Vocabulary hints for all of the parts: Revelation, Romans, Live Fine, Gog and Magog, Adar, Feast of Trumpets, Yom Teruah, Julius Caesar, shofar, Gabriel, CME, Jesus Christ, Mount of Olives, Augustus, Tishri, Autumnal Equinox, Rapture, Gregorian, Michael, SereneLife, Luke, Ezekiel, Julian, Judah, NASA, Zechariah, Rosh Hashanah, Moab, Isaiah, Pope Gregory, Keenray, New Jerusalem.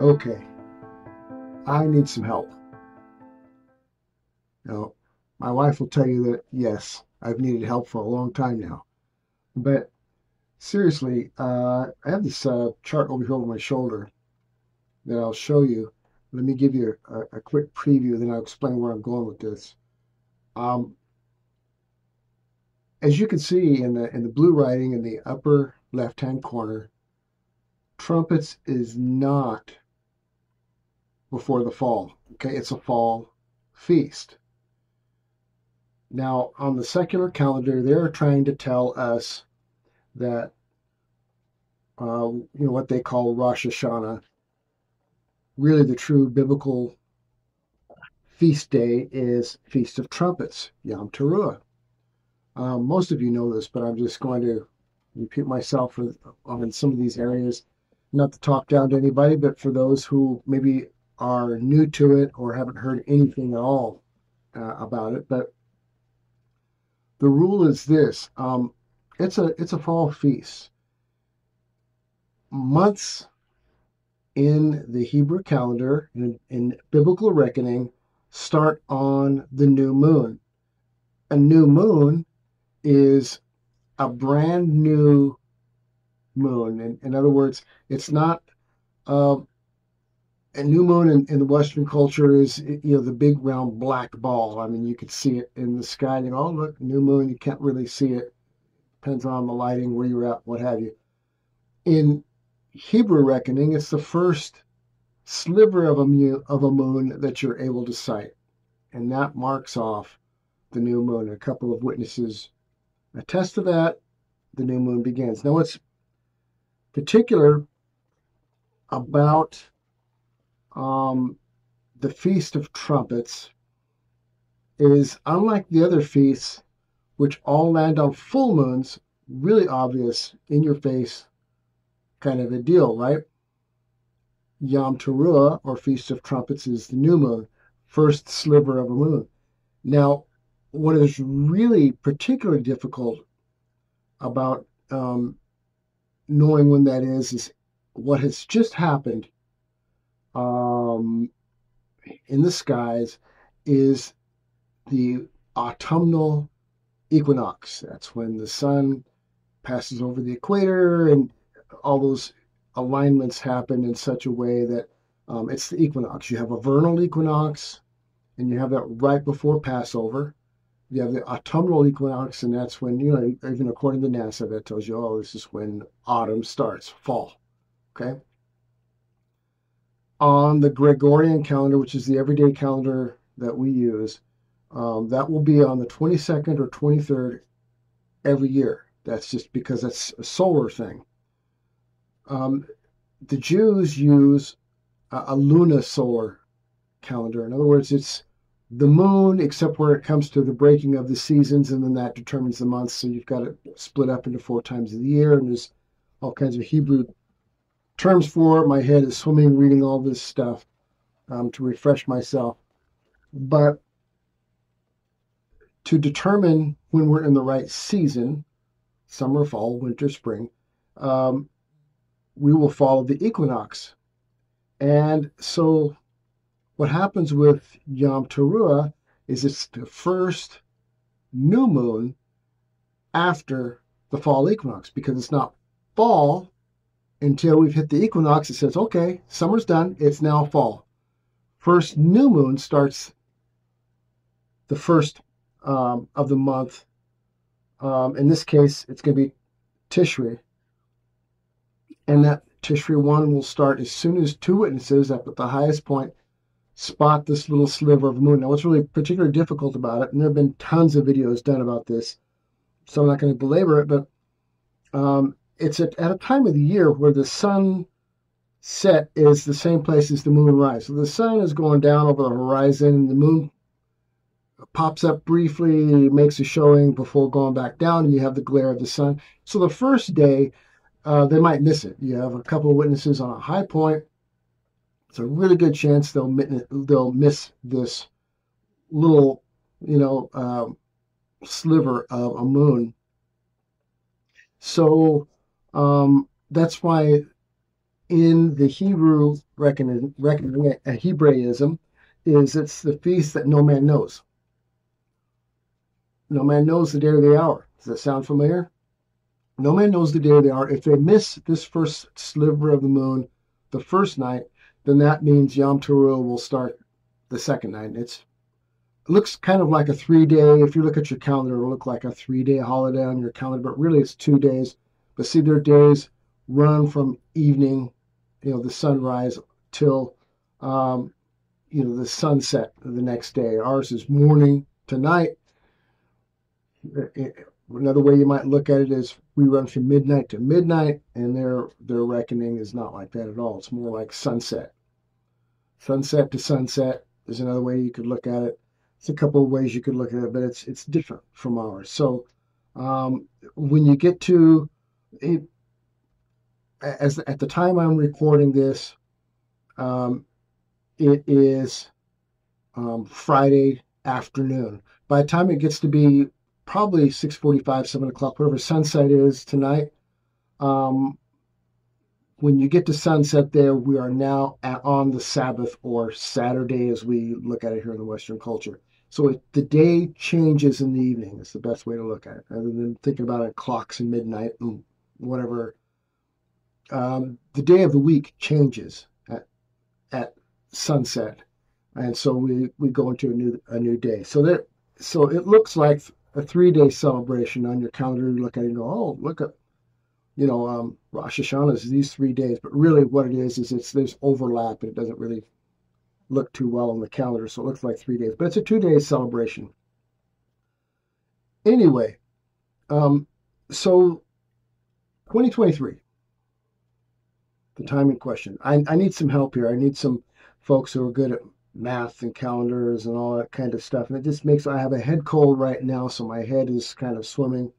okay, I need some help. Now, my wife will tell you that, yes, I've needed help for a long time now. But seriously, I have this chart over here over my shoulder that I'll show you. Let me give you a quick preview, then I'll explain where I'm going with this. As you can see in the blue writing in the upper left-hand corner, trumpets is not before the fall. Okay, it's a fall feast. Now, on the secular calendar, they're trying to tell us that, you know, what they call Rosh Hashanah, really the true biblical feast day is Feast of Trumpets, Yom Teruah. Most of you know this, but I'm just going to repeat myself on some of these areas, not to talk down to anybody, but for those who maybe are new to it or haven't heard anything at all about it. But the rule is this: it's a fall feast. Months in the Hebrew calendar, in biblical reckoning, start on the new moon. A new moon is a brand new moon. In other words, it's not a new moon in the Western culture is, you know, the big round black ball. I mean, you could see it in the sky and you go, oh, look, new moon. You can't really see it. Depends on the lighting, where you're at, what have you. In Hebrew reckoning, it's the first sliver of a moon that you're able to sight. And that marks off the new moon. A couple of witnesses attest to that. The new moon begins. Now, what's particular about the Feast of Trumpets is, unlike the other feasts, which all land on full moons, really obvious, in your face kind of a deal, right? Yom Teruah, or Feast of Trumpets, is the new moon, first sliver of a moon. Now, what is really particularly difficult about knowing when that is what has just happened in the skies is the autumnal equinox. That's when the sun passes over the equator and all those alignments happen in such a way that it's the equinox. You have a vernal equinox, and you have that right before Passover. You have the autumnal equinox, and that's when, you know, even according to NASA, that tells you, oh, this is when autumn starts, fall, okay? On the Gregorian calendar, which is the everyday calendar that we use, that will be on the 22nd or 23rd every year. That's just because that's a solar thing. The Jews use a lunisolar calendar. In other words, it's the moon, except where it comes to the breaking of the seasons, and then that determines the months. So you've got it split up into 4 times of the year, and there's all kinds of Hebrew terms for it. My head is swimming, reading all this stuff to refresh myself. But to determine when we're in the right season, summer, fall, winter, spring, we will follow the equinox. And so what happens with Yom Teruah is it's the first new moon after the fall equinox, because it's not fall until we've hit the equinox. It says, okay, summer's done. It's now fall. First new moon starts the first of the month. In this case, it's going to be Tishri. And that Tishri 1 will start as soon as 2 witnesses up at the highest point spot this little sliver of the moon. Now, what's really particularly difficult about it, and there have been tons of videos done about this, so I'm not going to belabor it, but it's at a time of the year where the sun set is the same place as the moon rise. So the sun is going down over the horizon, and the moon pops up briefly, makes a showing before going back down, and you have the glare of the sun. So the first day, they might miss it. You have a couple of witnesses on a high point. It's a really good chance they'll miss this little, you know, sliver of a moon. So that's why in the Hebrew Hebraism is it's the feast that no man knows. No man knows the day or the hour. Does that sound familiar? No man knows the day or the hour. If they miss this first sliver of the moon the first night, then that means Yom Teruah will start the second night. It looks kind of like a three-day, if you look at your calendar, it'll look like a three-day holiday on your calendar, but really it's 2 days. But see, their days run from evening, the sunrise, till, the sunset the next day. Ours is morning to night. Another way you might look at it is we run from midnight to midnight, and their reckoning is not like that at all. It's more like sunset. Sunset to sunset is another way you could look at it. It's a couple of ways you could look at it, but it's different from ours. So when you get to it, at the time I'm recording this, it is Friday afternoon. By the time it gets to be probably 6:45, 7 o'clock, whatever sunset is tonight. When you get to sunset there, we are now on the Sabbath, or Saturday as we look at it here in the Western culture. So the day changes in the evening. It's the best way to look at it, rather than thinking about it clocks and midnight and whatever. The day of the week changes at sunset, and so we go into a new day. So it looks like a 3-day celebration on your calendar. You look at it and go, oh, look at, Rosh Hashanah is these 3 days. But really what it is there's overlap, and it doesn't really look too well on the calendar. So it looks like 3 days, but it's a 2-day celebration. Anyway, so 2023, the time in question. I need some help here. I need some folks who are good at math and calendars and all that kind of stuff, and it just makes, I have a head cold right now, so my head is kind of swimming.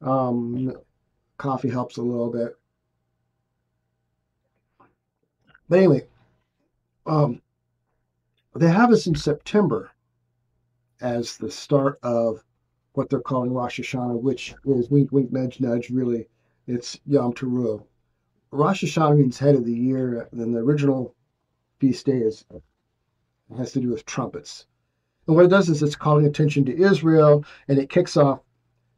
Coffee helps a little bit, but anyway, they have us in September as the start of what they're calling Rosh Hashanah, which is wink wink nudge nudge, really it's Yom Teruah. Rosh Hashanah means head of the year, and the original feast day is, it has to do with trumpets. And what it does is it's calling attention to Israel, and it kicks off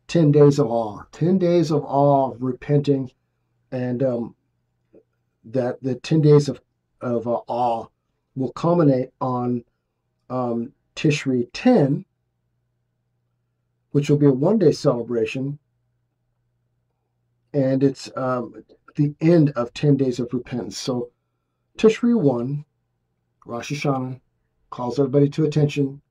10 days of awe. 10 days of awe, of repenting, and that the 10 days of awe will culminate on Tishri 10, which will be a 1-day celebration, and it's the end of 10 days of repentance. So Tishri 1, Rosh Hashanah, calls everybody to attention,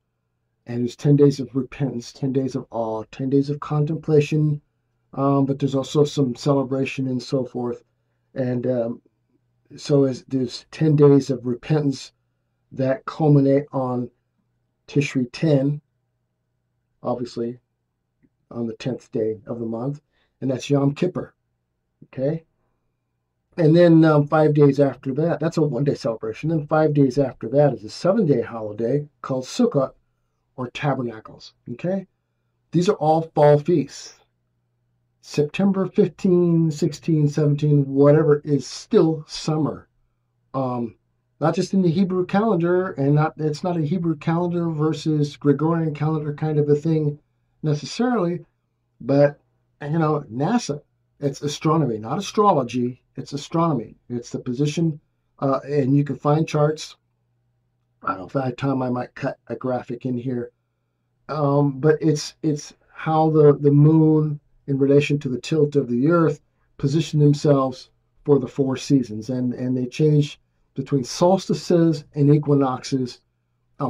and it's 10 days of repentance, 10 days of awe, 10 days of contemplation, but there's also some celebration and so forth. And so there's 10 days of repentance that culminate on Tishri 10, obviously on the 10th day of the month, and that's Yom Kippur, okay? And then 5 days after that, that's a 1-day celebration. Then 5 days after that is a 7-day holiday called Sukkot, or Tabernacles, okay? These are all fall feasts. September 15, 16, 17, whatever, is still summer. Not just in the Hebrew calendar, and it's not a Hebrew calendar versus Gregorian calendar kind of a thing necessarily, but, NASA, it's astronomy, not astrology. It's astronomy. It's the position, and you can find charts. I don't know, by the time I might cut a graphic in here. But it's how the moon, in relation to the tilt of the earth, position themselves for the 4 seasons. And they change between solstices and equinoxes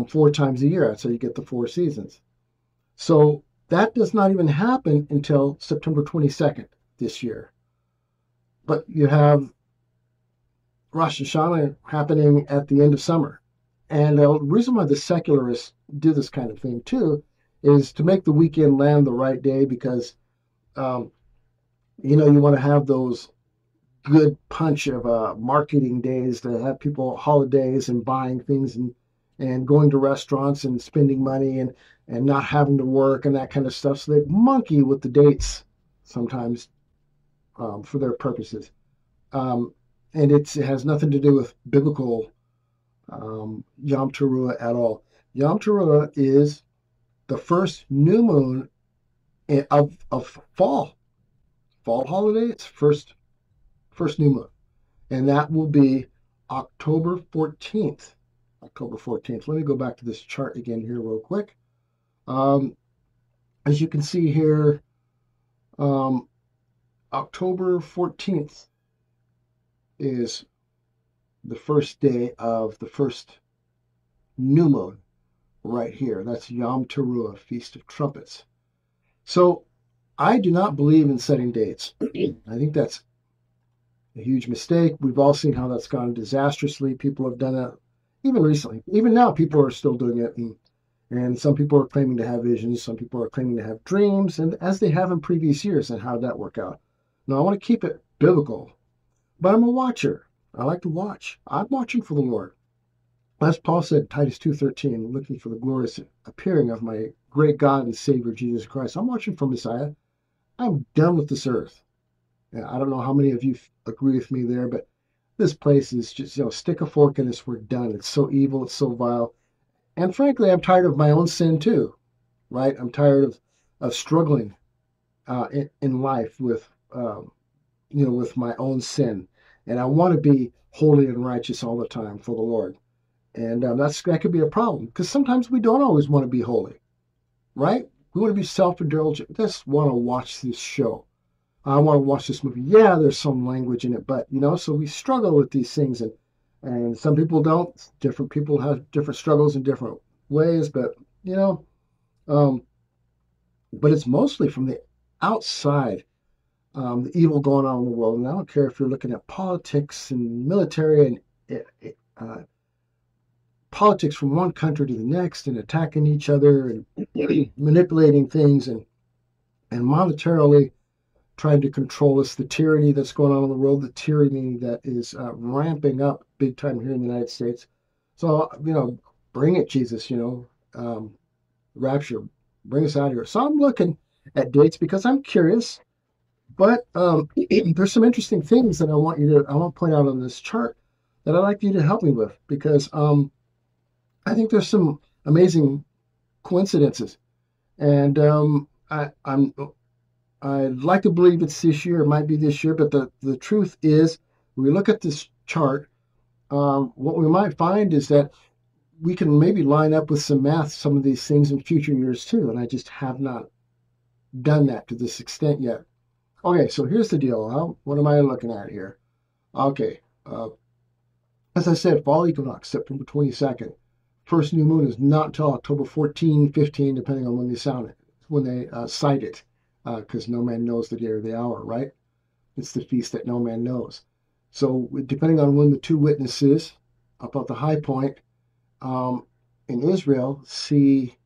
4 times a year. So you get the 4 seasons. So that does not even happen until September 22nd this year. But you have Rosh Hashanah happening at the end of summer. And the reason why the secularists do this kind of thing too is to make the weekend land the right day, because, you want to have those good punch of marketing days to have people holidays and buying things and going to restaurants and spending money and not having to work and that kind of stuff. So they monkey with the dates sometimes for their purposes. And it has nothing to do with biblical Yom Teruah at all. Yom Teruah is the first new moon of fall. Fall holiday, it's first new moon. And that will be October 14th. October 14th. Let me go back to this chart again here real quick. As you can see here, October 14th is the first day of the first new moon right here. That's Yom Teruah, Feast of Trumpets. So I do not believe in setting dates. I think that's a huge mistake. We've all seen how that's gone disastrously. People have done that even recently. Even now, people are still doing it. And some people are claiming to have visions. Some people are claiming to have dreams, and as they have in previous years, and how'd that work out? Now, I want to keep it biblical, but I'm a watcher. I like to watch. I'm watching for the Lord. As Paul said, Titus 2:13, looking for the glorious appearing of my great God and Savior, Jesus Christ. I'm watching for Messiah. I'm done with this earth. And I don't know how many of you agree with me there, but this place is just, stick a fork in us. We're done. It's so evil. It's so vile. And frankly, I'm tired of my own sin too, right? I'm tired of struggling in life with, with my own sin. And I want to be holy and righteous all the time for the Lord. And that could be a problem, because sometimes we don't always want to be holy, right? We want to be self-indulgent. I just want to watch this show. I want to watch this movie. Yeah, there's some language in it, but, so we struggle with these things, and some people don't. Different people have different struggles in different ways, but, but it's mostly from the outside, the evil going on in the world. And I don't care if you're looking at politics and military and politics from one country to the next, and attacking each other and manipulating things and monetarily trying to control us, the tyranny that's going on in the world, the tyranny that is ramping up big time here in the United States. So, bring it, Jesus, rapture, bring us out of here. So I'm looking at dates because I'm curious, but there's some interesting things that I want to point out on this chart that I'd like you to help me with, because I think there's some amazing coincidences, and I'd like to believe it's this year. It might be this year, but the truth is, when we look at this chart, what we might find is that we can maybe line up with some math some of these things in future years too, and I just have not done that to this extent yet. Okay, so here's the deal. What am I looking at here? Okay, as I said, fall equinox, September 22nd. First new moon is not until October 14, 15, depending on when they cite it, because no man knows the day or the hour, right? It's the feast that no man knows. So depending on when the two witnesses up at the high point in Israel see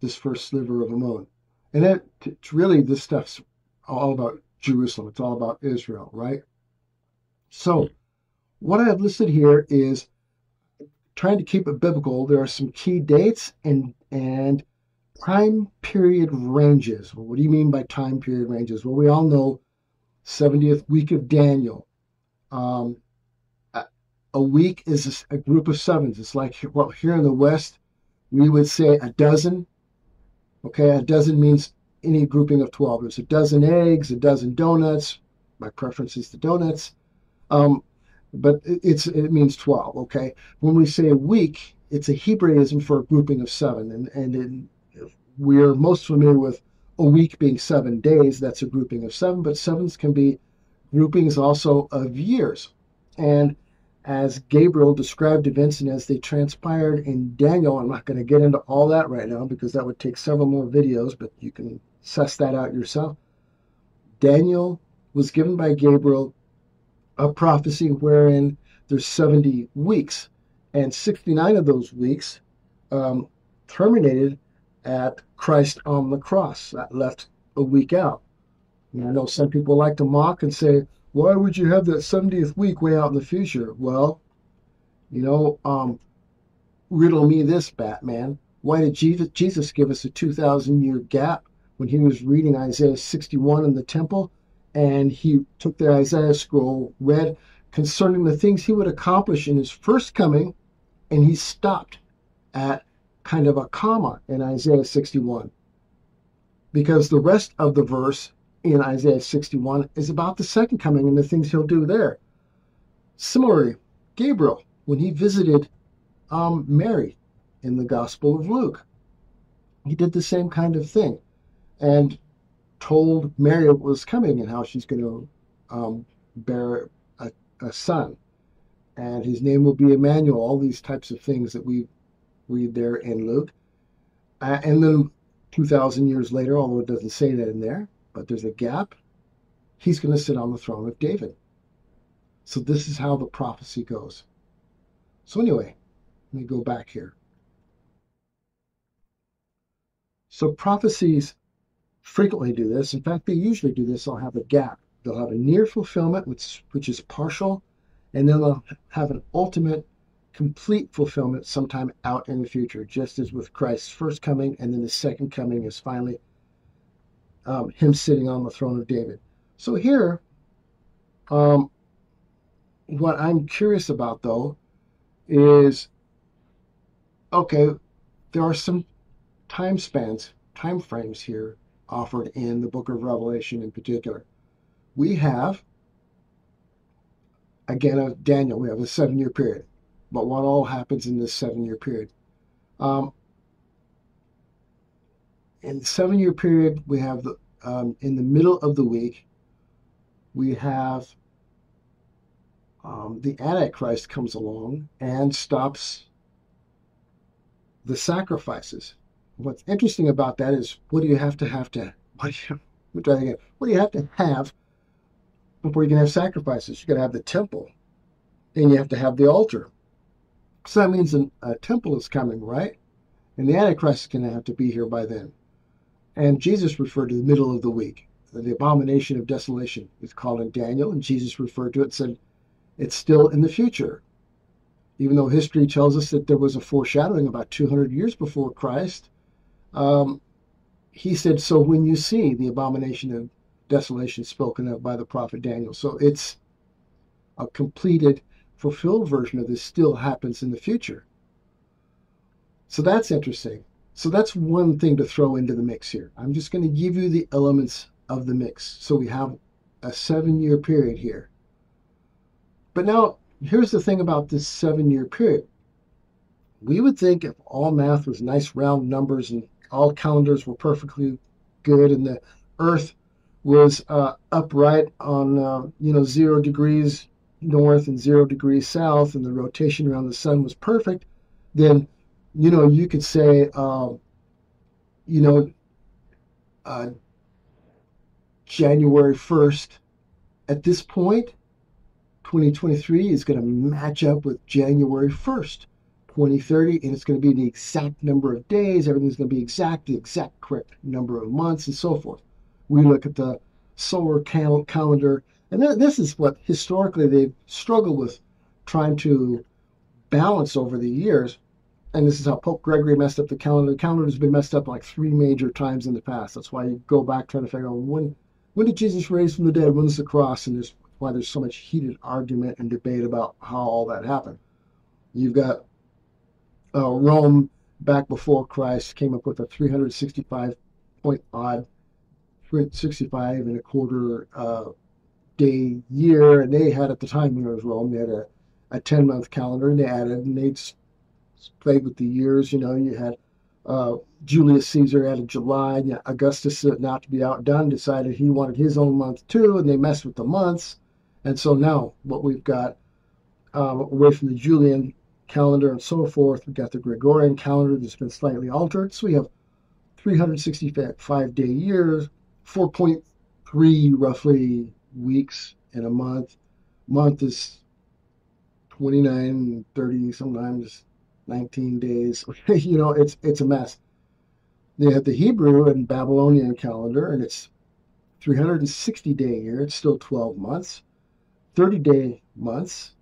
this first sliver of a moon. And it's really, this stuff's all about Jerusalem. It's all about Israel, right? So what I have listed here is trying to keep it biblical. There are some key dates and time period ranges. Well, what do you mean by time period ranges? Well, we all know 70th week of Daniel. A week is a group of sevens. It's like, well, here in the West, we would say a dozen. Okay, a dozen means any grouping of 12. There's a dozen eggs, a dozen donuts. My preference is the donuts. But it means 12, okay? When we say a week, it's a Hebraism for a grouping of seven. And we're most familiar with a week being 7 days. That's a grouping of seven. But sevens can be groupings also of years. And as Gabriel described events and as they transpired in Daniel, I'm not going to get into all that right now because that would take several more videos, but you can suss that out yourself. Daniel was given by Gabriel a prophecy wherein there's 70 weeks, and 69 of those weeks terminated at Christ on the cross. That left a week out. And I know some people like to mock and say, why would you have that 70th week way out in the future? Well, riddle me this, Batman. Why did Jesus give us a 2,000-year gap when he was reading Isaiah 61 in the temple? And he took the Isaiah scroll, read, concerning the things he would accomplish in his first coming, and he stopped at kind of a comma in Isaiah 61, because the rest of the verse in Isaiah 61 is about the second coming and the things he'll do there. Similarly, Gabriel, when he visited Mary in the Gospel of Luke, he did the same kind of thing and told Mary what was coming and how she's going to bear a son, and his name will be Emmanuel, all these types of things that we read there in Luke. And then 2,000 years later, although it doesn't say that in there, but there's a gap, he's going to sit on the throne of David. So this is how the prophecy goes. So anyway, let me go back here. So prophecies frequently do this. In fact, they usually do this. They'll have a gap. They'll have a near fulfillment, which is partial, and then they'll have an ultimate, complete fulfillment sometime out in the future, just as with Christ's first coming, and then the second coming is finally him sitting on the throne of David. So here, what I'm curious about, though, is, okay, there are some time spans, time frames here offered in the book of Revelation in particular. We have, again, of Daniel, we have a 7-year period. But what all happens in this 7-year period? In the 7-year period, we have, in the middle of the week, we have the Antichrist comes along and stops the sacrifices. What's interesting about that is, what do you have to have before you can have sacrifices? You've got to have the temple, and you have to have the altar. So that means a temple is coming, right? And the Antichrist is going to have to be here by then. And Jesus referred to the middle of the week. The abomination of desolation is called in Daniel, and Jesus referred to it and said, it's still in the future. Even though history tells us that there was a foreshadowing about 200 years before Christ, he said, so when you see the abomination of desolation spoken of by the prophet Daniel. So it's a completed, fulfilled version of this still happens in the future. So that's interesting. So that's one thing to throw into the mix here. I'm just going to give you the elements of the mix. So we have a 7-year period here. But now, here's the thing about this 7-year period. We would think if all math was nice round numbers and all calendars were perfectly good and the earth was upright on 0 degrees north and 0 degrees south, and the rotation around the sun was perfect, then you could say January 1st at this point 2023 is going to match up with January 1st 2030, and it's going to be the exact number of days, everything's going to be exact, the exact correct number of months and so forth. We look at the solar calendar. And this is what historically they've struggled with, trying to balance over the years. And this is how Pope Gregory messed up the calendar. The calendar has been messed up like 3 major times in the past. That's why you go back trying to figure out when did Jesus raise from the dead? When's the cross? And that's why there's so much heated argument and debate about how all that happened. You've got Rome back before Christ came up with a 365 and a quarter day year, and they had, at the time when it was Rome, they had a 10-month calendar, and they added, and they played with the years. You had Julius Caesar added July, and Augustus, not to be outdone, decided he wanted his own month too, and they messed with the months. And so now what we've got, away from the Julian calendar and so forth, we've got the Gregorian calendar that's been slightly altered. So we have 365 day years, 4.3 roughly weeks in a month. Month is 29, 30, sometimes 19 days. It's a mess. They have the Hebrew and Babylonian calendar, and it's 360 day year. It's still 12 months, 30 day months.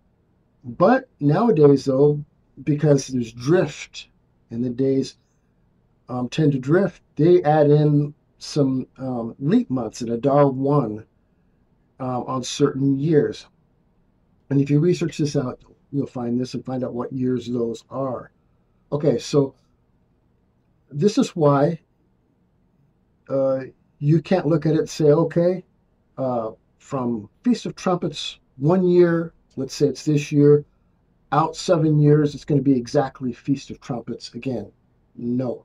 But nowadays, though, because there's drift and the days tend to drift, they add in some leap months in Adar 1. On certain years. And if you research this out, you'll find this and find out what years those are. Okay, so this is why you can't look at it and say, okay, from Feast of Trumpets, 1 year, let's say it's this year, out 7 years, it's going to be exactly Feast of Trumpets again. No.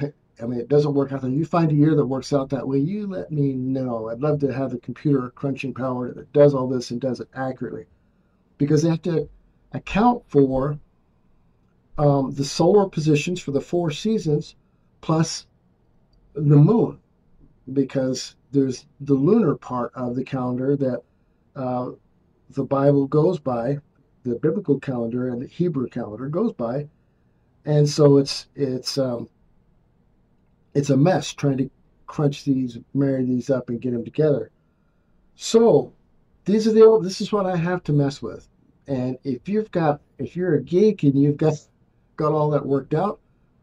I mean, it doesn't work out. You find a year that works out that way, you let me know. I'd love to have the computer crunching power that does all this and does it accurately. Because they have to account for the solar positions for the 4 seasons plus the moon. Because there's the lunar part of the calendar that the Bible goes by, the biblical calendar and the Hebrew calendar goes by. And so it's a mess trying to crunch these, marry these up and get them together. So these are the, this is what I have to mess with. And if you've got, if you're a geek and you've got all that worked out,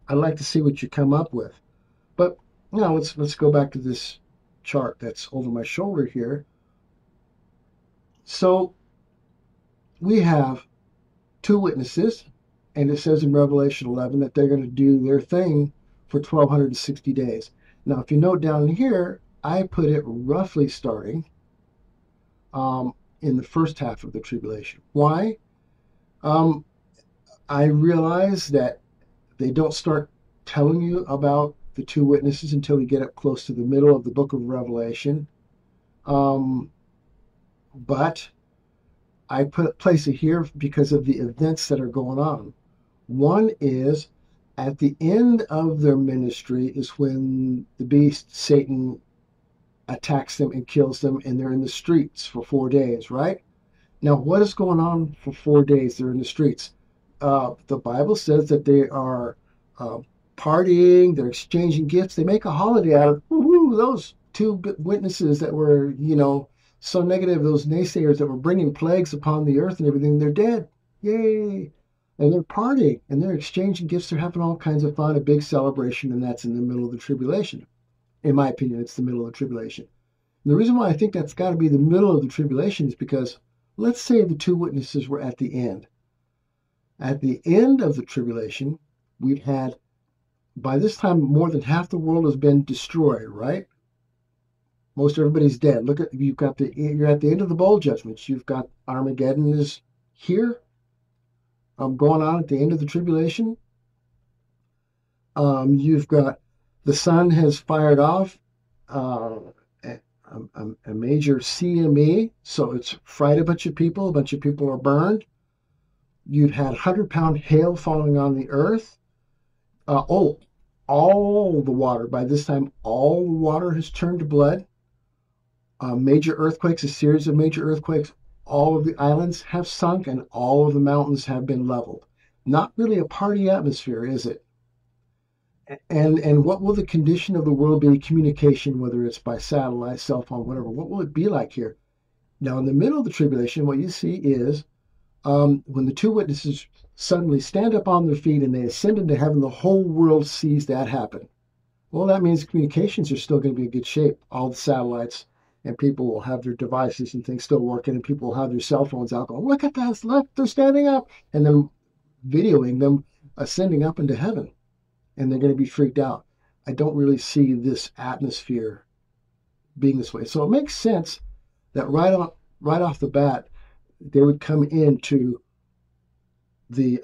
I'd like to see what you come up with. But now let's go back to this chart that's over my shoulder here. So we have 2 witnesses, and it says in Revelation 11 that they're going to do their thing for 1260 days. Now, if you note down here, I put it roughly starting in the first half of the tribulation. Why? I realize that they don't start telling you about the 2 witnesses until we get up close to the middle of the book of Revelation. But I place it here because of the events that are going on. One is, at the end of their ministry is when the beast, Satan, attacks them and kills them, and they're in the streets for 4 days, right? Now, what is going on for 4 days they're in the streets? The Bible says that they are partying, they're exchanging gifts. They make a holiday out of, woohoo, those 2 witnesses that were, you know, so negative, those naysayers that were bringing plagues upon the earth and everything, they're dead. Yay! And they're partying, and they're exchanging gifts. They're having all kinds of fun, a big celebration, and that's in the middle of the tribulation. In my opinion, it's the middle of the tribulation. And the reason why I think that's got to be the middle of the tribulation is because, let's say the 2 witnesses were at the end. At the end of the tribulation, we've had, by this time, more than half the world has been destroyed, right? Most everybody's dead. Look at, you've got the, you're at the end of the bowl judgments. You've got Armageddon is here. Going on at the end of the tribulation. You've got the sun has fired off a major CME, so it's fried a bunch of people are burned. You'd had 100-pound hail falling on the earth. All the water, by this time, all the water has turned to blood. Major earthquakes, a series of major earthquakes. All of the islands have sunk and all of the mountains have been leveled. Not really a party atmosphere, is it? And what will the condition of the world be? Communication, whether it's by satellite, cell phone, whatever. What will it be like here? Now, in the middle of the tribulation, what you see is when the 2 witnesses suddenly stand up on their feet and they ascend into heaven, the whole world sees that happen. Well, that means communications are still going to be in good shape. All the satellites and people will have their devices and things still working, and people will have their cell phones out going, look at this, look, they're standing up, and then videoing them ascending up into heaven, and they're going to be freaked out. I don't really see this atmosphere being this way. So it makes sense that right off the bat, they would come into the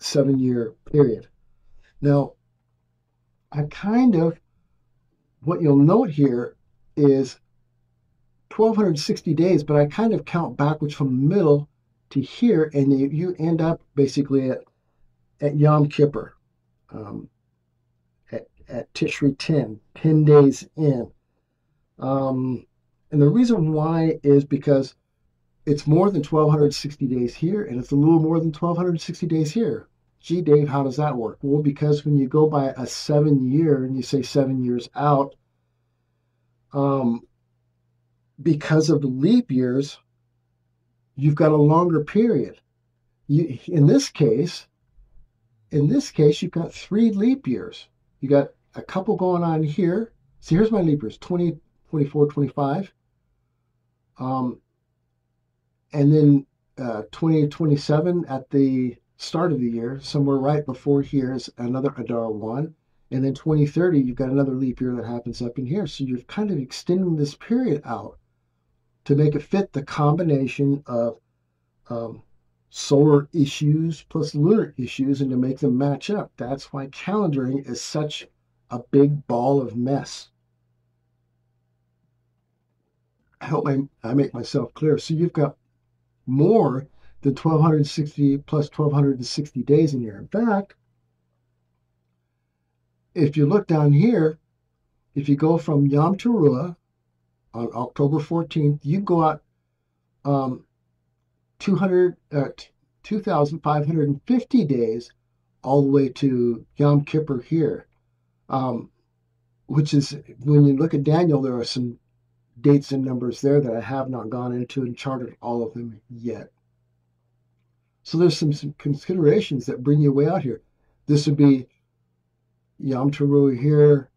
7-year period. Now, I kind of, what you'll note here is 1260 days, but I kind of count backwards from the middle to here, and you end up basically at Yom Kippur, at Tishri 10 days in. And the reason why is because it's more than 1260 days here, and it's a little more than 1260 days here. Gee, Dave, how does that work? Well, because when you go by a 7-year and you say 7 years out, because of the leap years, you've got a longer period. In this case, you've got 3 leap years. You got a couple going on here. See, here's my leap years, 20, 24, 25. And then 2027 at the start of the year, somewhere right before here is another Adar 1. And then 2030, you've got another leap year that happens up in here. So you're kind of extending this period out to make it fit the combination of solar issues plus lunar issues and to make them match up. That's why calendaring is such a big ball of mess. I hope I make myself clear. So you've got more than 1,260 plus 1,260 days in here. In fact, if you look down here, if you go from Yom Teruah on October 14th, you go out 2,550 days all the way to Yom Kippur here, which is, when you look at Daniel, there are some dates and numbers there that I have not gone into and charted all of them yet. So there's some considerations that bring you way out here. This would be Yom Teruah here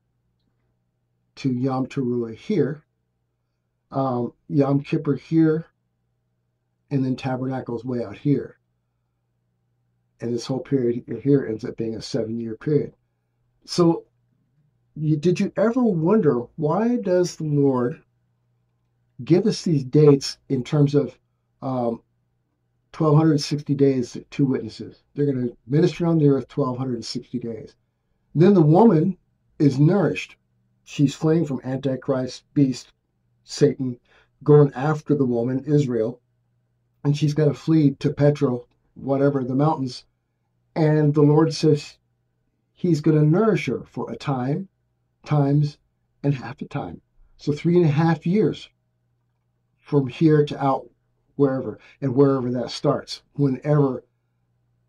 to Yom Teruah here, Yom Kippur here, and then Tabernacles way out here. And this whole period here ends up being a 7-year period. So did you ever wonder, why does the Lord give us these dates in terms of 1,260 days to two witnesses? They're going to minister on the earth 1,260 days. Then the woman is nourished. She's fleeing from Antichrist, beast, Satan, going after the woman, Israel. And she's got to flee to Petra, whatever, the mountains. And the Lord says he's going to nourish her for a time, times, and half a time. So 3.5 years from here to out wherever, and wherever that starts. Whenever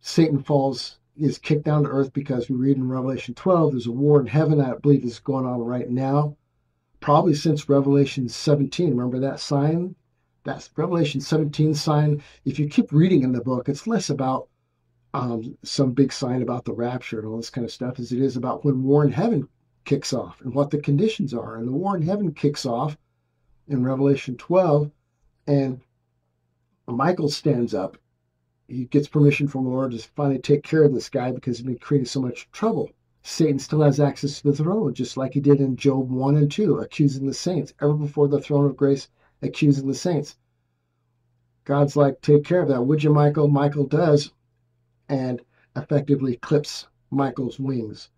Satan falls, is kicked down to earth, because we read in Revelation 12, there's a war in heaven. I believe it's going on right now, probably since Revelation 17. Remember that sign? That's Revelation 17 sign. If you keep reading in the book, it's less about some big sign about the rapture and all this kind of stuff as it is about when war in heaven kicks off and what the conditions are. And the war in heaven kicks off in Revelation 12, and Michael stands up. He gets permission from the Lord to finally take care of this guy because he's been creating so much trouble. Satan still has access to the throne, just like he did in Job 1 and 2, accusing the saints. Ever before the throne of grace, accusing the saints. God's like, take care of that, would you, Michael? Michael does, and effectively clips Michael's wings.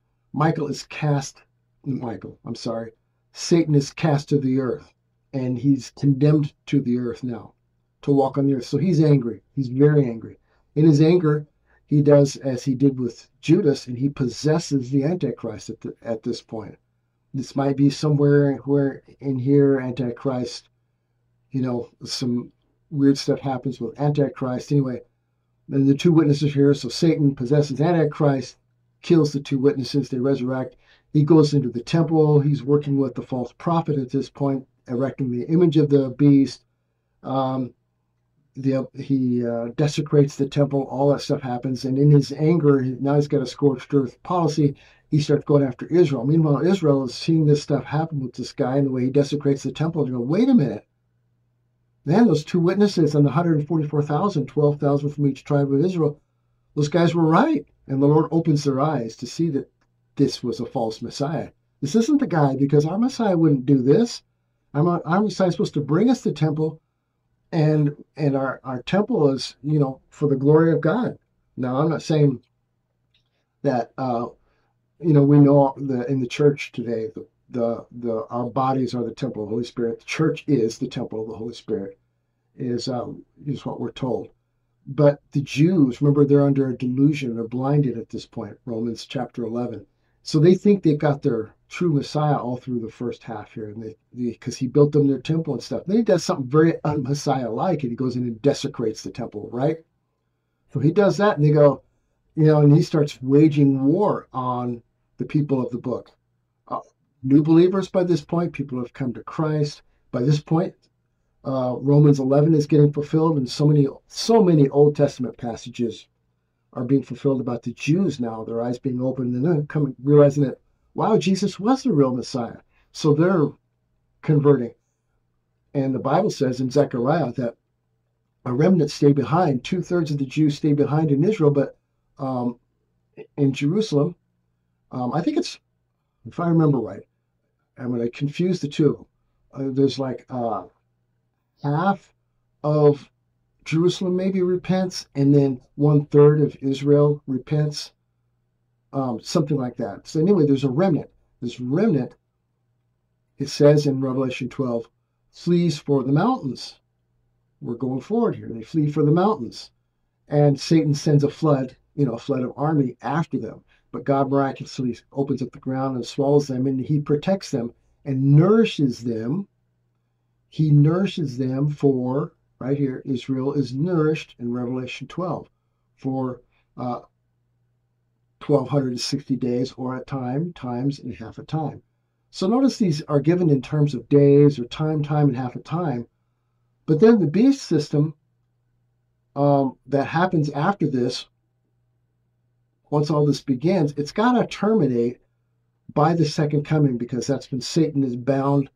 Satan is cast to the earth, and he's condemned to the earth now, to walk on the earth. So he's angry. He's very angry. In his anger, he does as he did with Judas, and he possesses the Antichrist at this point. This might be somewhere where in here, Antichrist, you know, some weird stuff happens with Antichrist. Anyway, then the two witnesses here, so Satan possesses Antichrist, kills the two witnesses, they resurrect. He goes into the temple. He's working with the false prophet at this point, erecting the image of the beast. He desecrates the temple, all that stuff happens, and in his anger, now he's got a scorched earth policy, he starts going after Israel. Meanwhile, Israel is seeing this stuff happen with this guy and the way he desecrates the temple, and they go, wait a minute, man, those two witnesses and the 144,000, 12,000 from each tribe of Israel, those guys were right, and the Lord opens their eyes to see that this was a false Messiah. This isn't the guy, because our Messiah wouldn't do this. Our Messiah is supposed to bring us the temple, and our temple is, you know, for the glory of God. Now, I'm not saying that, you know, we know in the church today, our bodies are the temple of the Holy Spirit. The church is the temple of the Holy Spirit, is what we're told. But the Jews, remember, they're under a delusion. They're blinded at this point, Romans chapter 11. So they think they've got their true Messiah all through the first half here, and because he built them their temple and stuff. Then he does something very un-Messiah-like, and he goes in and desecrates the temple, right? So he does that, and they go, you know, and he starts waging war on the people of the book. New believers by this point, people have come to Christ. By this point, Romans 11 is getting fulfilled, and so many Old Testament passages are being fulfilled about the Jews now, their eyes being opened, and then coming, realizing that, wow, Jesus was the real Messiah. So they're converting. And the Bible says in Zechariah that a remnant stay behind. 2/3 of the Jews stay behind in Israel, but in Jerusalem, I think it's, if I remember right, I'm going to confuse the two. There's like half of Jerusalem maybe repents, and then 1/3 of Israel repents, something like that. So anyway, there's a remnant. This remnant, it says in Revelation 12, flees for the mountains. We're going forward here. They flee for the mountains. And Satan sends a flood, you know, a flood of army after them. But God miraculously opens up the ground and swallows them, and he protects them and nourishes them. He nourishes them for, right here, Israel is nourished in Revelation 12 for 1,260 days, or a time, times, and half a time. So notice these are given in terms of days or time, and half a time. But then the beast system that happens after this, once all this begins, it's got to terminate by the second coming, because that's when Satan is bound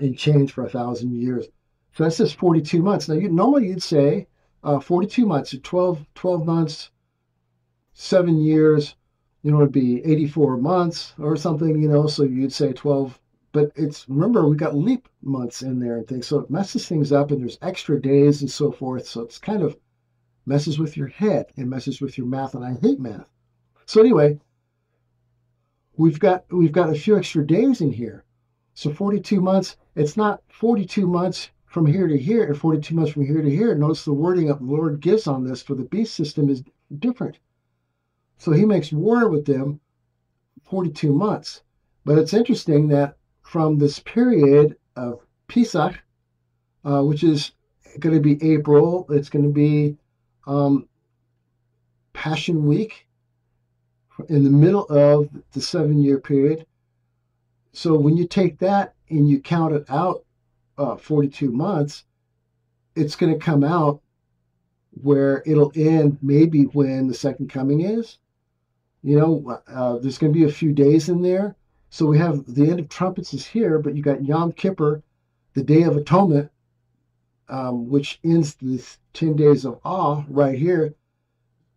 in chains for 1,000 years. So that's just 42 months. Now, normally you'd say 42 months, or 12 months, 7 years, you know, it'd be 84 months or something, you know, so you'd say 12. But it's, remember, we got leap months in there and things, so it messes things up, and there's extra days and so forth. So it's kind of messes with your head and messes with your math, and I hate math. So anyway, we've got a few extra days in here. So 42 months, it's not 42 months from here to here and 42 months from here to here. Notice the wording that the Lord gives on this for the beast system is different. So he makes war with them 42 months. But it's interesting that from this period of Pesach, which is going to be April, it's going to be Passion Week, in the middle of the 7-year period. So when you take that and you count it out 42 months, it's going to come out where it'll end maybe when the second coming is. You know, there's going to be a few days in there. So we have the end of trumpets is here, but you got Yom Kippur, the Day of Atonement, which ends the 10 days of awe right here.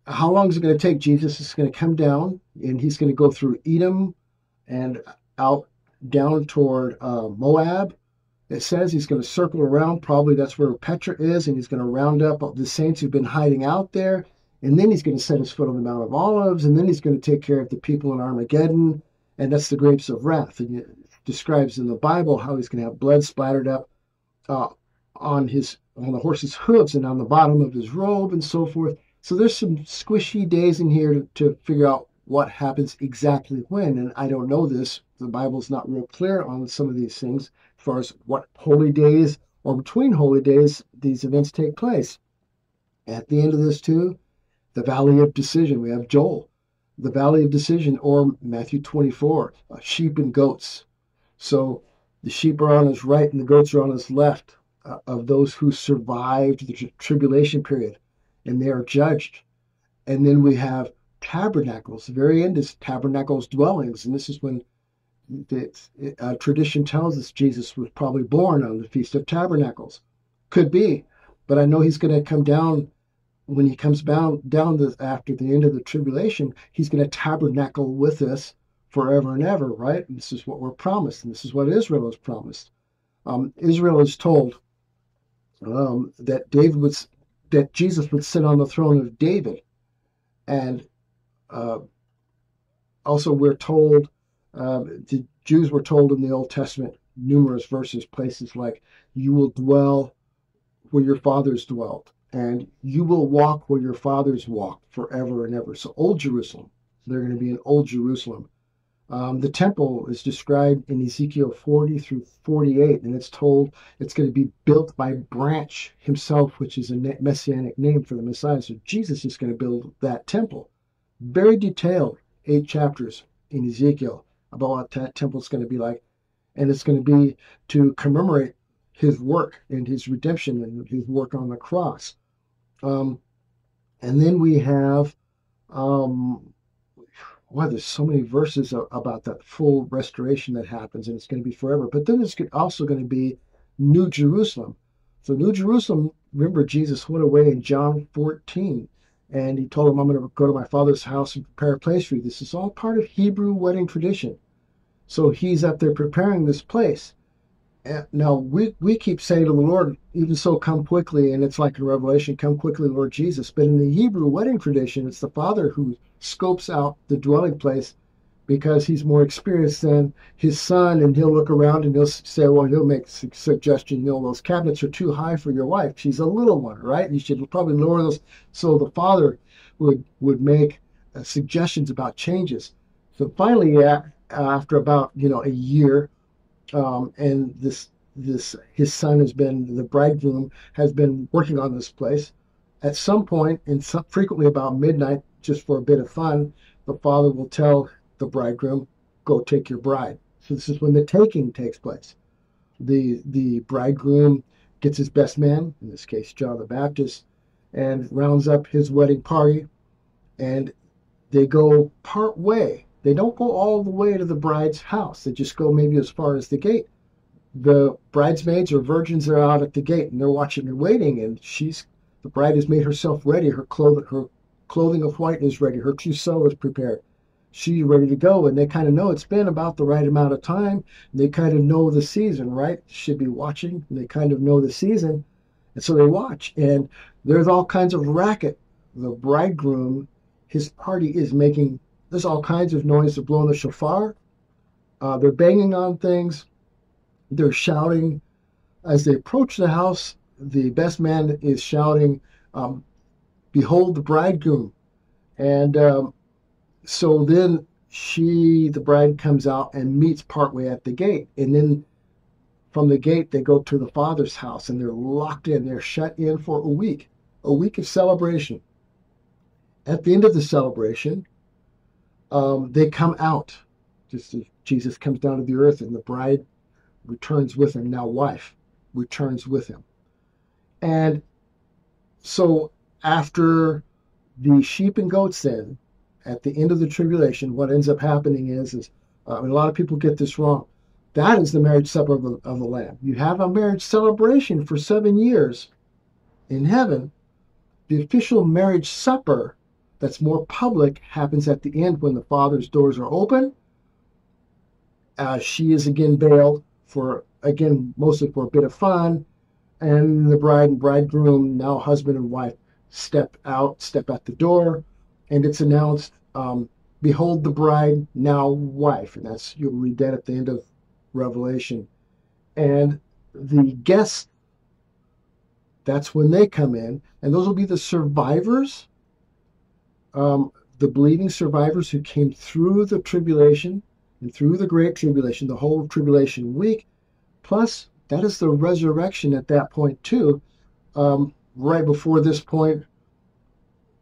How long is it going to take? Jesus is going to come down, and he's going to go through Edom and out down toward Moab. It says he's going to circle around. Probably that's where Petra is, and he's going to round up the saints who've been hiding out there. And then he's going to set his foot on the Mount of Olives, and then he's going to take care of the people in Armageddon. And that's the grapes of wrath. And it describes in the Bible how he's going to have blood splattered up on the horse's hooves and on the bottom of his robe and so forth. So there's some squishy days in here to figure out what happens exactly when. And I don't know this. The Bible's not real clear on some of these things as far as what holy days or between holy days these events take place. At the end of this too, the Valley of Decision. We have Joel. The Valley of Decision, or Matthew 24, sheep and goats. So the sheep are on his right and the goats are on his left of those who survived the tribulation period, and they are judged. And then we have tabernacles. The very end is tabernacles, dwellings. And this is when tradition tells us Jesus was probably born on the Feast of Tabernacles. Could be, but I know he's going to come down. When he comes down after the end of the tribulation, he's going to tabernacle with us forever and ever, right? And this is what we're promised, and this is what Israel is promised. Israel is told that Jesus would sit on the throne of David, and also we're told the Jews were told in the Old Testament numerous verses, places like "You will dwell where your fathers dwelt." And you will walk where your fathers walked forever and ever. So Old Jerusalem, they're going to be in Old Jerusalem. The temple is described in Ezekiel 40 through 48, and it's told it's going to be built by Branch himself, which is a messianic name for the Messiah. So Jesus is going to build that temple. Very detailed, 8 chapters in Ezekiel about what that temple is going to be like. And it's going to be to commemorate his work and his redemption and his work on the cross. And then we have, wow, there's so many verses about that full restoration that happens, and it's going to be forever. But then it's also going to be New Jerusalem. So New Jerusalem Remember, Jesus went away in John 14, and he told them, I'm going to go to my Father's house and prepare a place for you. This is all part of Hebrew wedding tradition. So he's up there preparing this place. And now, we keep saying to the Lord, even so, come quickly. And it's like in Revelation, come quickly, Lord Jesus. But in the Hebrew wedding tradition, it's the Father who scopes out the dwelling place, because he's more experienced than his son, and he'll look around and he'll say, well, he'll make a suggestion, you know, those cabinets are too high for your wife. She's a little one, right? You should probably lower those. So the Father would make suggestions about changes. So finally, after about, you know, a year, and this his son has been, the bridegroom has been working on this place. At some point, and frequently about midnight, just for a bit of fun, the Father will tell the bridegroom, go take your bride. So this is when the taking takes place. The bridegroom gets his best man, in this case John the Baptist, and rounds up his wedding party, and they go part way. They don't go all the way to the bride's house. They just go maybe as far as the gate. The bridesmaids or virgins are out at the gate, and they're watching and waiting, and the bride has made herself ready. Her clothing of white is ready. Her trousseau is prepared. She's ready to go, and they kind of know it's been about the right amount of time. They kind of know the season, right? Should be watching. They kind of know the season, and so they watch. And there's all kinds of racket. The bridegroom, his party is making. There's all kinds of noise. They're blowing the shofar. They're banging on things. They're shouting. As they approach the house, the best man is shouting, "Behold the bridegroom!" And so then the bride comes out and meets partway at the gate. And then from the gate, they go to the Father's house, and they're locked in. They're shut in for a week of celebration. At the end of the celebration, they come out, just as Jesus comes down to the earth, and the bride returns with him, now wife, returns with him. And so after the sheep and goats then, at the end of the tribulation, what ends up happening is, and a lot of people get this wrong, that is the marriage supper of the Lamb. You have a marriage celebration for 7 years in heaven. The official marriage supper that's more public happens at the end when the Father's doors are open. She is again veiled mostly for a bit of fun. And the bride and bridegroom, now husband and wife, step out the door. And it's announced, behold the bride, now wife. And you'll read that at the end of Revelation. And the guests, that's when they come in. And those will be the survivors, the believing survivors who came through the tribulation and through the great tribulation, the whole tribulation week. Plus, that is the resurrection at that point too. Right before this point,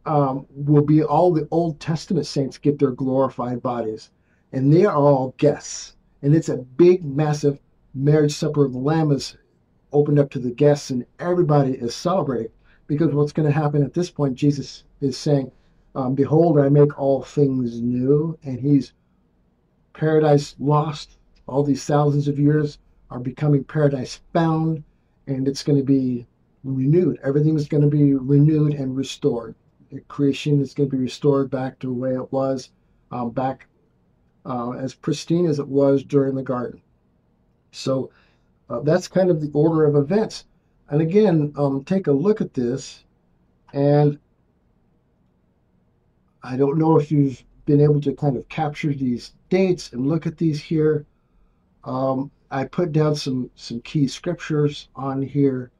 will be all the Old Testament saints get their glorified bodies, and they are all guests, and it's a big massive marriage supper of the Lamb is opened up to the guests, and everybody is celebrating, because what's going to happen at this point, Jesus is saying, behold, I make all things new, and he's paradise lost, all these thousands of years are becoming paradise found, and it's going to be renewed. Everything is going to be renewed and restored. Creation is going to be restored back to the way it was, as pristine as it was during the garden. So that's kind of the order of events. And again, take a look at this, and I don't know if you've been able to kind of capture these dates and look at these here. I put down some key scriptures on here.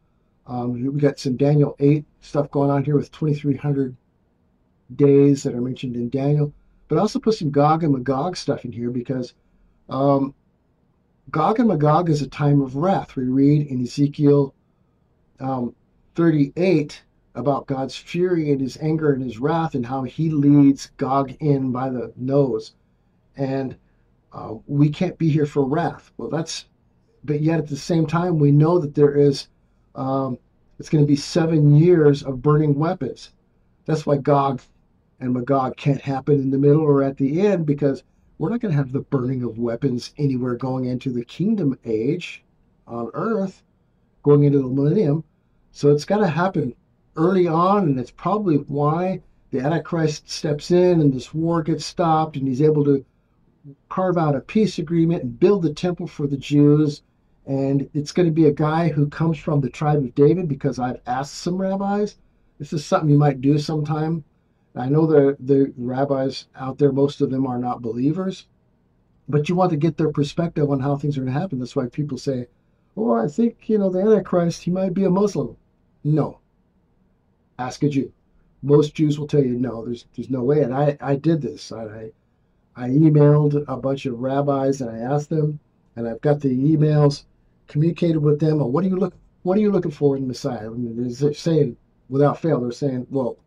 We got some Daniel 8 stuff going on here with 2,300 days that are mentioned in Daniel. But I also put some Gog and Magog stuff in here, because Gog and Magog is a time of wrath. We read in Ezekiel 38 about God's fury and his anger and his wrath, and how he leads Gog in by the nose. And we can't be here for wrath. Well, but yet at the same time, we know that there is it's going to be 7 years of burning weapons. That's why Gog and Magog can't happen in the middle or at the end, because we're not going to have the burning of weapons anywhere going into the kingdom age on earth, going into the millennium. So it's got to happen early on, and it's probably why the Antichrist steps in and this war gets stopped, and he's able to carve out a peace agreement and build the temple for the Jews. And it's going to be a guy who comes from the tribe of David, because I've asked some rabbis. This is something you might do sometime. I know the rabbis out there, most of them are not believers, but you want to get their perspective on how things are going to happen. That's why people say, oh, I think, you know, the Antichrist, he might be a Muslim. No. Ask a Jew. Most Jews will tell you, no, there's no way. And I did this. I emailed a bunch of rabbis, and I asked them, and I've got the emails, communicated with them, oh, what are you looking for in Messiah? I mean, they're saying, without fail, they're saying, well,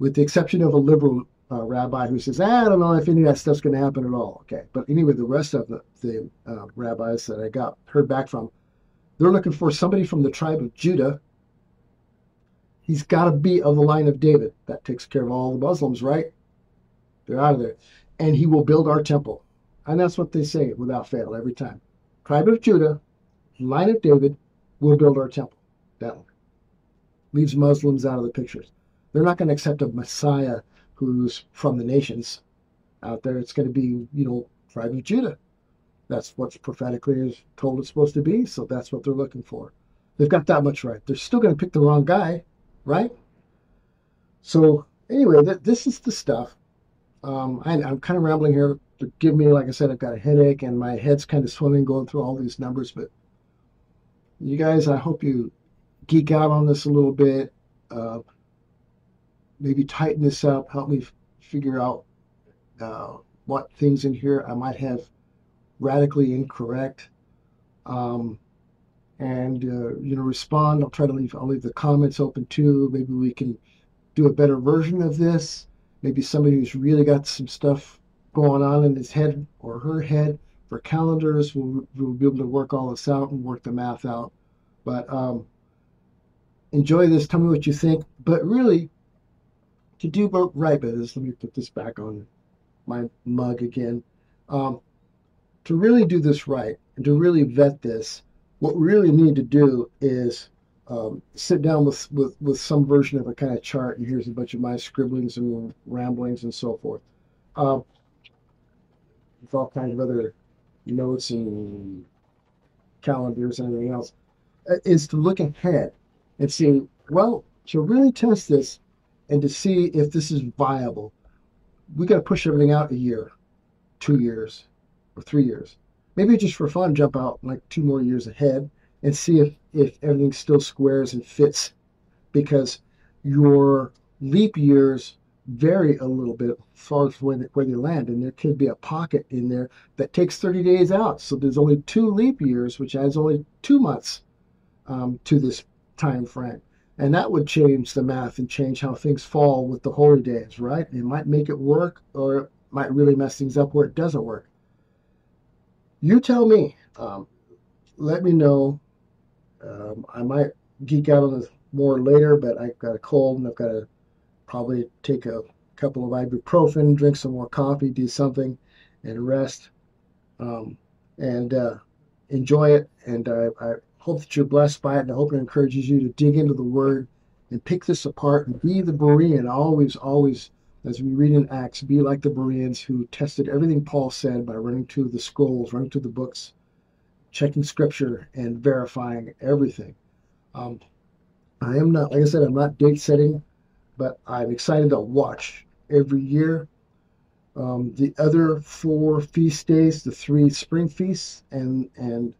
with the exception of a liberal rabbi who says, I don't know if any of that stuff's going to happen at all. Okay, but anyway, the rest of the rabbis that I heard back from, they're looking for somebody from the tribe of Judah. He's got to be of the line of David. That takes care of all the Muslims, right? They're out of there. And he will build our temple. And that's what they say without fail every time. Tribe of Judah, line of David, will build our temple. That one. Leaves Muslims out of the pictures. They're not going to accept a Messiah who's from the nations out there. It's going to be, you know, tribe of Judah. That's what's prophetically is told it's supposed to be, so that's what they're looking for. They've got that much right. They're still going to pick the wrong guy, right? So anyway, this is the stuff. I'm kind of rambling here. Forgive me, like I said, I've got a headache, and my head's kind of swimming going through all these numbers, but you guys, I hope you geek out on this a little bit. Maybe tighten this up, help me figure out what things in here I might have radically incorrect, you know, respond. I'll leave the comments open too. Maybe we can do a better version of this. Maybe somebody who's really got some stuff going on in his head or her head for calendars will be able to work all this out and work the math out. But enjoy this. Tell me what you think. But really, to do right by this, let me put this back on my mug again. To really do this right, and to really vet this, what we really need to do is sit down with some version of a kind of chart, and here's a bunch of my scribblings and ramblings and so forth. With all kinds of other notes and calendars and everything else, is to look ahead and see, well, to really test this, and to see if this is viable, we got to push everything out a year, 2 years, or 3 years. Maybe just for fun, jump out like 2 more years ahead and see if everything still squares and fits, because your leap years vary a little bit as far as where they land, and there could be a pocket in there that takes 30 days out. So there's only 2 leap years, which adds only 2 months to this time frame. And that would change the math and change how things fall with the holy days, right? It might make it work, or it might really mess things up where it doesn't work. You tell me. Let me know. I might geek out on this more later, but I've got a cold, and I've got to probably take a couple of ibuprofen, drink some more coffee, do something, and rest, and enjoy it. And I hope that you're blessed by it, and I hope it encourages you to dig into the Word and pick this apart and be the Berean. Always, always, as we read in Acts, be like the Bereans who tested everything Paul said by running to the scrolls, running to the books, checking Scripture, and verifying everything. I am not, like I said, I'm not date setting, but I'm excited to watch every year. The other 4 feast days, the 3 spring feasts, and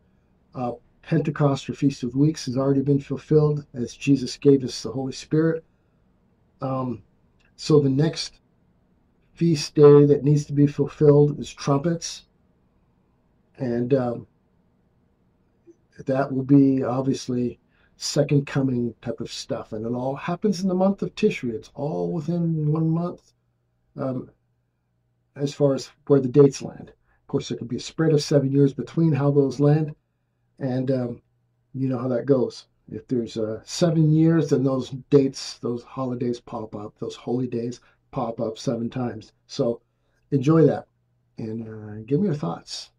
Pentecost or Feast of Weeks has already been fulfilled as Jesus gave us the Holy Spirit. So the next feast day that needs to be fulfilled is Trumpets. And that will be obviously second coming type of stuff. And it all happens in the month of Tishri. It's all within 1 month as far as where the dates land. Of course, there could be a spread of 7 years between how those land. And you know how that goes. If there's 7 years, then those dates, those holidays pop up. Those holy days pop up 7 times. So enjoy that. And give me your thoughts.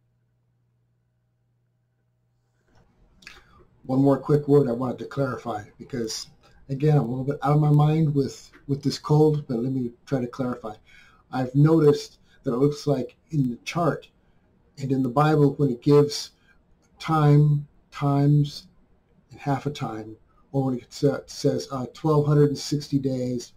One more quick word I wanted to clarify, because again, I'm a little bit out of my mind with this cold, but let me try to clarify. I've noticed that it looks like in the chart and in the Bible, when it gives time, times, and half a time, or when it says 1,260 days,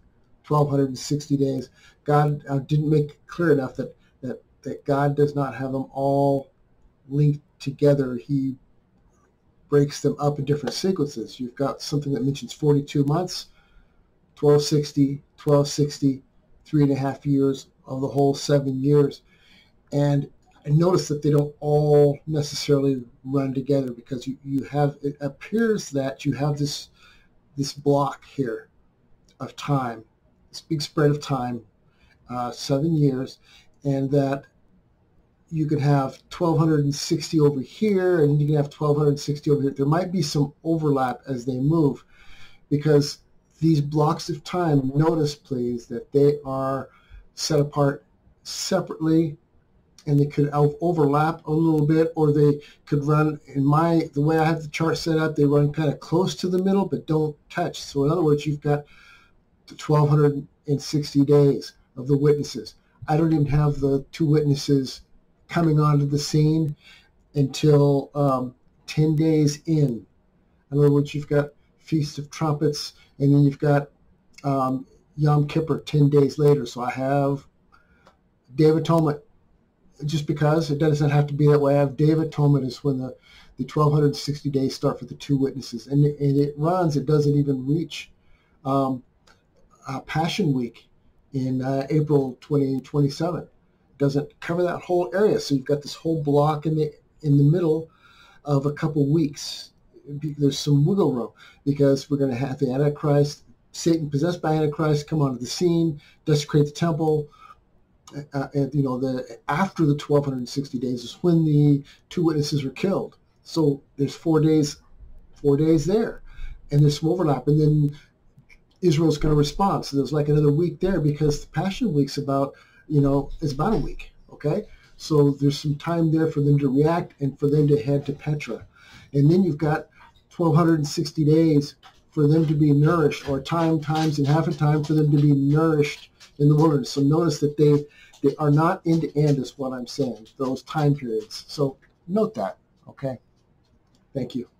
1,260 days, God didn't make it clear enough that God does not have them all linked together. He breaks them up in different sequences. You've got something that mentions 42 months, 1260, 1260, 3.5 years of the whole 7 years. And I notice that they don't all necessarily run together, because you have, it appears that you have this block here of time, this big spread of time, 7 years, and that you could have 1,260 over here, and you can have 1,260 over here. There might be some overlap as they move, because these blocks of time, notice please that they are set apart separately, and they could overlap a little bit, or they could run, the way I have the chart set up, they run kind of close to the middle but don't touch. So in other words, you've got the 1,260 days of the witnesses. I don't even have the two witnesses coming onto the scene until 10 days in. In other words, you've got Feast of Trumpets, and then you've got Yom Kippur 10 days later. So I have Day of Atonement. Just because it doesn't have to be that way, I have Day of Atonement is when the 1,260 days start for the two witnesses, and it runs. It doesn't even reach Passion Week in April 2027. Doesn't cover that whole area. So you've got this whole block in the middle of a couple weeks. There's some wiggle room, because we're going to have the Antichrist, Satan possessed by Antichrist, come onto the scene, desecrate the temple. And you know, after the 1,260 days is when the two witnesses are killed. So there's 4 days there, and there's some overlap. And then Israel's going to respond. So there's like another week there, because the Passion Week's about, you know, it's about a week, okay? So there's some time there for them to react and for them to head to Petra. And then you've got 1,260 days for them to be nourished, or time, times, and half a time for them to be nourished in the wilderness. So notice that they are not end-to-end is what I'm saying, those time periods. So note that, okay? Thank you.